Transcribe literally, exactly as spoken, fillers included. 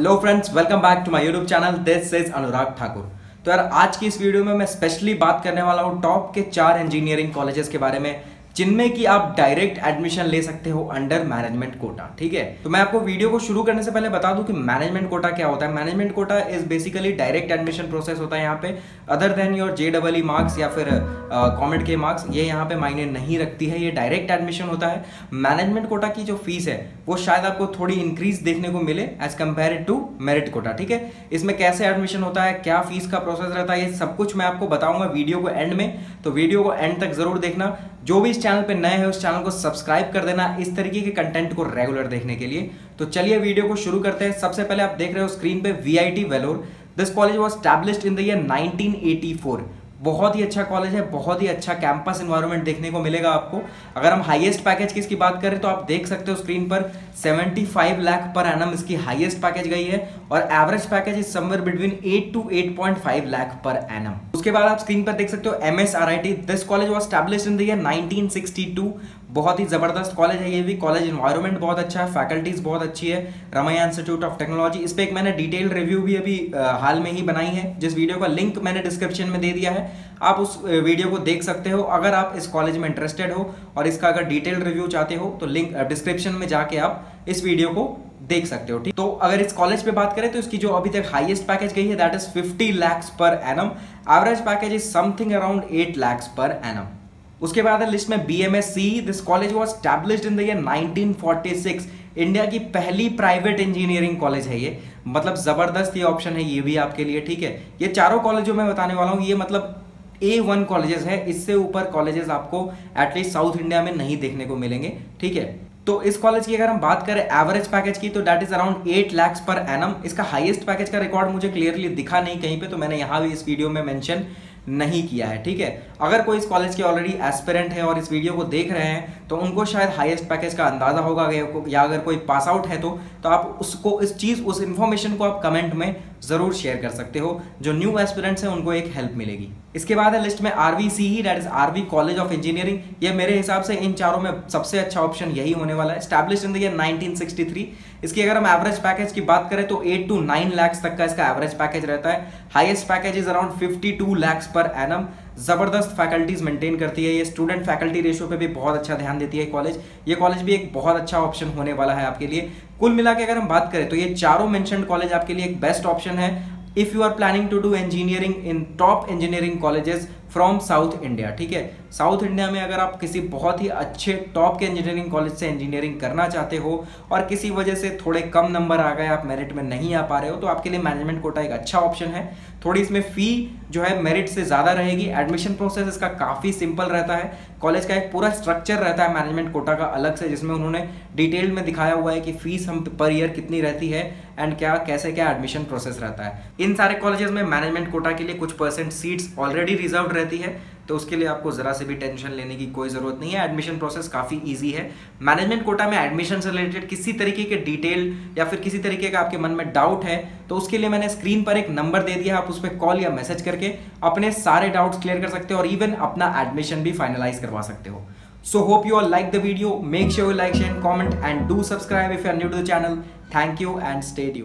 Hello friends, welcome back to my YouTube channel this is Anurag Thakur. तो यार आज की इस वीडियो में मैं स्पेशली बात करने वाला हूँ टॉप के चार इंजीनियरिंग कॉलेजेस के बारे में जिनमें कि आप डायरेक्ट एडमिशन ले सकते हो अंडर मैनेजमेंट कोटा। ठीक है, तो मैं आपको वीडियो को शुरू करने से पहले बता दूं कि मैनेजमेंट कोटा क्या होता है। Management quota is basically direct admission process होता है। यहाँ पे other than your J double E marks या फिर कॉमेंट के मार्क्स, ये यहाँ पे मायने नहीं रखती है। ये डायरेक्ट एडमिशन होता है। मैनेजमेंट कोटा की जो फीस है वो शायद आपको थोड़ी इंक्रीज देखने को मिले as compare to merit quota. ठीक है, इसमें कैसे एडमिशन होता है, क्या फीस का प्रोसेस रहता है, ये सब कुछ मैं आपको बताऊंगा वीडियो को एंड में। तो वीडियो को एंड तक जरूर देखना। जो भी इस चैनल पे नए हैं उस चैनल को सब्सक्राइब कर देना इस तरीके के कंटेंट को रेगुलर देखने के लिए। तो चलिए वीडियो को शुरू करते हैं। सबसे पहले आप देख रहे हो स्क्रीन पे V I T Vellore. This college was established in the year nineteen eighty four. बहुत ही अच्छा कॉलेज है, बहुत ही अच्छा कैंपस इन्वायरमेंट देखने को मिलेगा आपको। अगर हम हाईएस्ट पैकेज की इसकी बात करें तो आप देख सकते हो स्क्रीन पर पचहत्तर लाख पर एनम इसकी हाईएस्ट पैकेज गई है और average package is somewhere between eight to eight point five lakh per annum. उसके बाद आप स्क्रीन पर देख सकते हो M S R I T. This college was established in the year nineteen sixty two. बहुत ही ज़बरदस्त कॉलेज है ये भी। कॉलेज इन्वायरमेंट बहुत अच्छा है, फैकल्टीज़ बहुत अच्छी है। रमैया इंस्टीट्यूट ऑफ टेक्नोलॉजी, इस पर एक मैंने डिटेल रिव्यू भी अभी हाल में ही बनाई है जिस वीडियो का लिंक मैंने डिस्क्रिप्शन में दे दिया है, आप उस वीडियो को देख सकते हो अगर आप इस कॉलेज में इंटरेस्टेड हो और इसका अगर डिटेल रिव्यू चाहते हो तो लिंक डिस्क्रिप्शन में जाके आप इस वीडियो को देख सकते हो। ठीक, तो अगर इस कॉलेज पे बात करें तो इसकी जो अभी तक हाईएस्ट पैकेज गई है that is fifty lakh per annum. Average package is something around eight lakh per annum. उसके बाद है लिस्ट में B M S C E. This college was established in the year nineteen forty six. India की पहली private engineering college है ये, मतलब ज़बरदस्त ये ऑप्शन है ये भी आपके लिए। ठीक है, ये चारों कॉलेज जो मैं बताने वाला हूँ ये मतलब ए वन कॉलेजेस है। इससे ऊपर कॉलेजेस आपको एटलीस्ट साउथ इंडिया में नहीं देखने को मिलेंगे। ठीक है, तो इस कॉलेज की अगर हम बात करें एवरेज पैकेज की तो that is around eight lakh per annum. इसका हाईएस्ट पैकेज का रिकॉर्ड मुझे क्लियरली दिखा नहीं कहीं पे, तो मैंने यहाँ भी इस वीडियो में मेंशन नहीं किया है। ठीक है, अगर कोई इस कॉलेज के ऑलरेडी एस्पिरेंट है और इस वीडियो को देख रहे हैं तो उनको शायद हाईएस्ट पैकेज का अंदाजा होगा, या अगर कोई पास आउट है तो तो आप उसको इस चीज़ उस इन्फॉर्मेशन को आप कमेंट में ज़रूर शेयर कर सकते हो। जो न्यू एस्पिरेंट्स हैं उनको एक हेल्प मिलेगी। इसके बाद है लिस्ट में R V C E, that is RV college of engineering. ये मेरे हिसाब से इन चारों में सबसे अच्छा ऑप्शन यही होने वाला है। Established in the year nineteen sixty three. इसकी अगर हम एवरेज पैकेज की बात करें तो एट टू नाइन लैक्स तक का इसका एवरेज पैकेज रहता है। Highest package is around fifty two lakhs per annum. ज़बरदस्त फैकल्टीज़ मेंटेन करती है ये। स्टूडेंट फैकल्टी रेशियो पे भी बहुत अच्छा ध्यान देती है कॉलेज। ये कॉलेज भी एक बहुत अच्छा ऑप्शन होने वाला है आपके लिए। कुल मिला के अगर हम बात करें तो ये चारों मेंशन्ड कॉलेज आपके लिए एक बेस्ट ऑप्शन है if you are planning to do engineering in top engineering colleges from south India. ठीक है, साउथ इंडिया में अगर आप किसी बहुत ही अच्छे टॉप के इंजीनियरिंग कॉलेज से इंजीनियरिंग करना चाहते हो और किसी वजह से थोड़े कम नंबर आ गए, आप मेरिट में नहीं आ पा रहे हो, तो आपके लिए मैनेजमेंट कोटा एक अच्छा ऑप्शन है। थोड़ी इसमें फ़ी जो है मेरिट से ज़्यादा रहेगी। एडमिशन प्रोसेस इसका काफ़ी सिंपल रहता है। कॉलेज का एक पूरा स्ट्रक्चर रहता है मैनेजमेंट कोटा का अलग से, जिसमें उन्होंने डिटेल में दिखाया हुआ है कि फीस हम पर ईयर कितनी रहती है एंड क्या कैसे क्या एडमिशन प्रोसेस रहता है। इन सारे कॉलेजेस में मैनेजमेंट कोटा के लिए कुछ परसेंट सीट्स ऑलरेडी रिजर्व रहती है, तो उसके लिए आपको ज़रा से भी टेंशन लेने की कोई ज़रूरत नहीं है। एडमिशन प्रोसेस काफ़ी ईजी है। मैनेजमेंट कोटा में एडमिशन से रिलेटेड किसी तरीके के डिटेल या फिर किसी तरीके का आपके मन में डाउट है तो उसके लिए मैंने स्क्रीन पर एक नंबर दे दिया है। आप उस पर कॉल या मैसेज करके अपने सारे डाउट्स क्लियर कर सकते हो और इवन अपना एडमिशन भी फाइनलाइज करवा सकते हो। So hope you all like the video. Make sure you like, share and comment and do subscribe if you are new to the channel. Thank you and stay tuned.